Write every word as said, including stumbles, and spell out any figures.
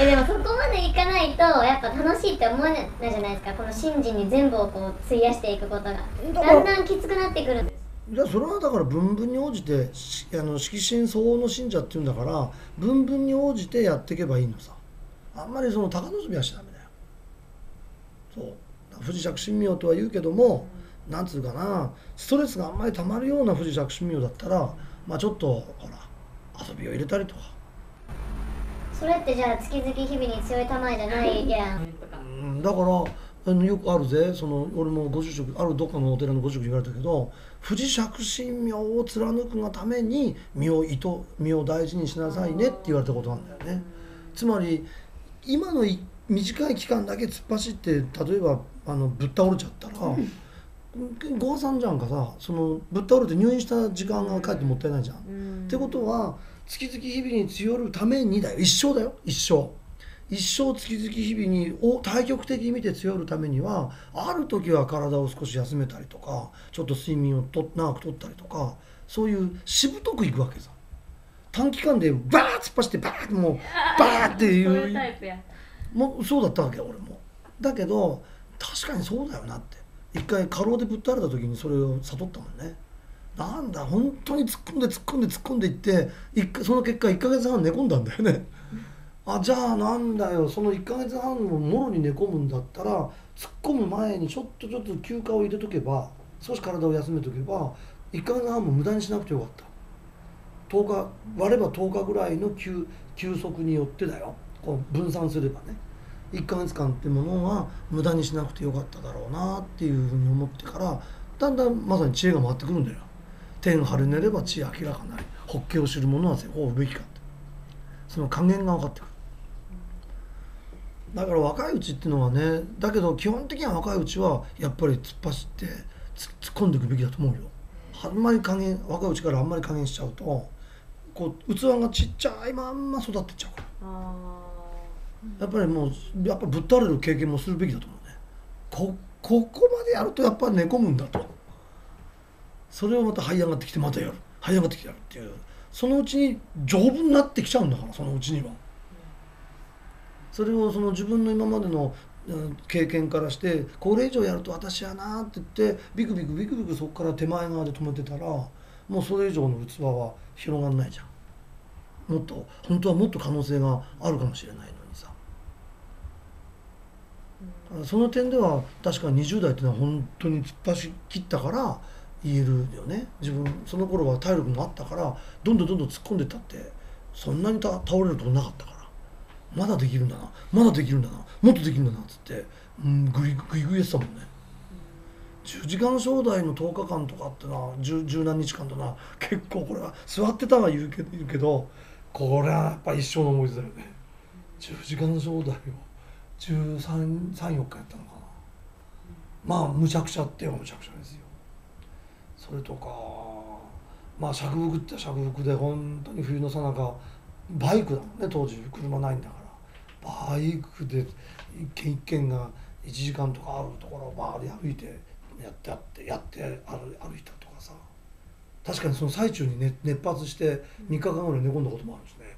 えでもそこまでいかないとやっぱ楽しいって思えないじゃないですか。この神事に全部をこう費やしていくことがだんだんきつくなってくるんです。いやそれはだから分々に応じて、あの色神相応の信者っていうんだから分々に応じてやっていけばいいのさ。あんまりその高望みはしちゃダメだよ。そう不時着信妙とは言うけども、うん、なんつうかな、ストレスがあんまりたまるような不時着信妙だったら、まあ、ちょっとほら遊びを入れたりとか。それってじゃあ月々日々に強い玉じゃないやん。うん、だからよくあるぜ、その俺もご住職あるどっかのお寺のご住職に言われたけど、不時着信妙を貫くがために身をいと身を大事にしなさいねって言われたことなんだよね。つまり今のい短い期間だけ突っ走って、例えばあのぶっ倒れちゃったら、うん、ご破産じゃんかさ。そのぶっ倒れて入院した時間がかえってもったいないじゃん。うん、ってことは月々日々に強るためにだよ。一生だよ、一生一生月々日々にを対極的に見て強るためには、ある時は体を少し休めたりとか、ちょっと睡眠をと長くとったりとか、そういうしぶとくいくわけさ。短期間でバーッ突っ走ってバーッもうバーッっていうそういうタイプや。もうそうだったわけ俺も。だけど確かにそうだよなって、一回過労でぶっ倒れた時にそれを悟ったもんね。なんだ本当に突っ込んで突っ込んで突っ込んでいって、いっその結果いっかげつはん寝込んだんだよね。あじゃあなんだよ、そのいっかげつはんをもろに寝込むんだったら、突っ込む前にちょっとちょっと休暇を入れとけば、少し体を休めとけばいっかげつはんも無駄にしなくてよかった。とおか割ればとおかぐらいの 休, 休息によってだよ、こう分散すればね、いっかげつかんってものは無駄にしなくてよかっただろうなっていうふうに思ってから、だんだんまさに知恵が回ってくるんだよ。天晴れねれば地明らかなり、法華を知る者は世法をべきかって、その還元が分かってくる。だから若いうちっていうのはね、だけど基本的には若いうちはやっぱり突っ走って突っ込んでいくべきだと思うよ。あんまり加減、若いうちからあんまり加減しちゃうと、こう器がちっちゃいまんま育ってっちゃうから、やっぱりもうやっぱぶっ倒れる経験もするべきだと思うね。こここまでやるとやっぱ寝込むんだと。それをまた這い上がってきてまたやる、這い上がってきてやるっていう、そのうちに丈夫になってきちゃうんだから、そのうちには。それをその自分の今までの経験からして、これ以上やると私やなって言ってビクビクビクビクそこから手前側で止めてたら、もうそれ以上の器は広がんないじゃん。もっと本当はもっと可能性があるかもしれないのにさ。その点では確かににじゅうだいっていうのは本当に突っ走り切ったから言えるよね。自分その頃は体力もあったから、どんどんどんどん突っ込んでったって、そんなにた倒れるとこなかったから、まだできるんだな、まだできるんだな、もっとできるんだなっつって、うん、グイグイグイやってたもんね。じゅうじかんしょうだいのとおかかんとかってな、じゅうなんにちかんとな、結構これは座ってたは言うけど、言うけどこれはやっぱ一生の思い出だよね。じゅうじかんしょうだいをじゅうさん、よっかやったのかな。まあむちゃくちゃってはむちゃくちゃですよ。それとかまあ尺服って尺服で、本当に冬の最中バイクだもんね、当時車ないんだからバイクで一軒一軒がいちじかんとかあるところをバーで歩いてやってやってやって歩いたとかさ。確かにその最中に、ね、熱発してみっかかんぐらい寝込んだこともあるんですね。